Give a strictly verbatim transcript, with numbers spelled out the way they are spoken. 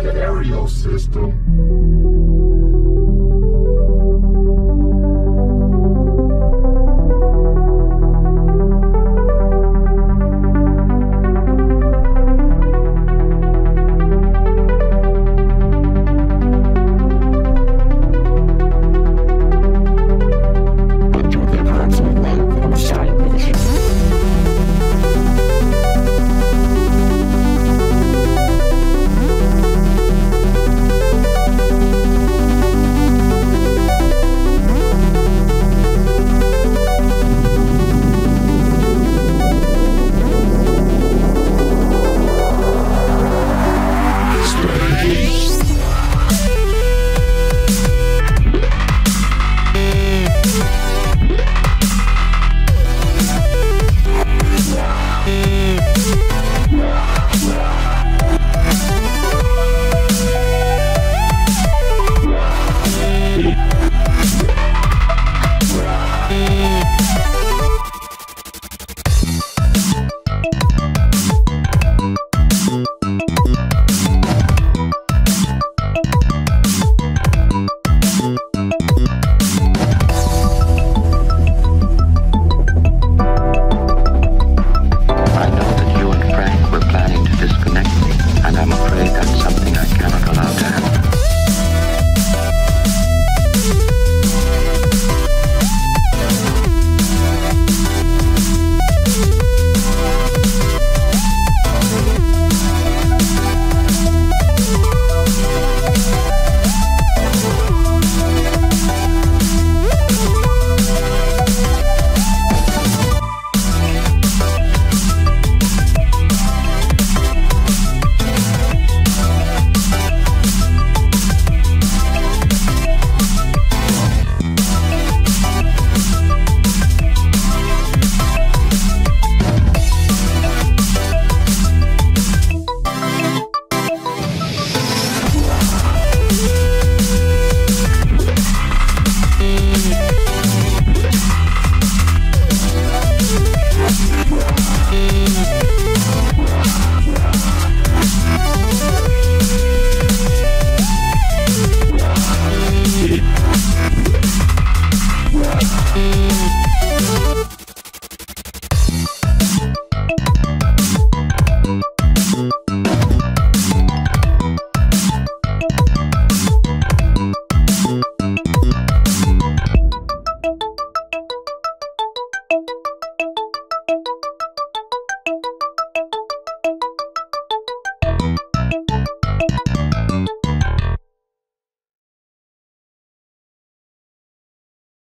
stereo system.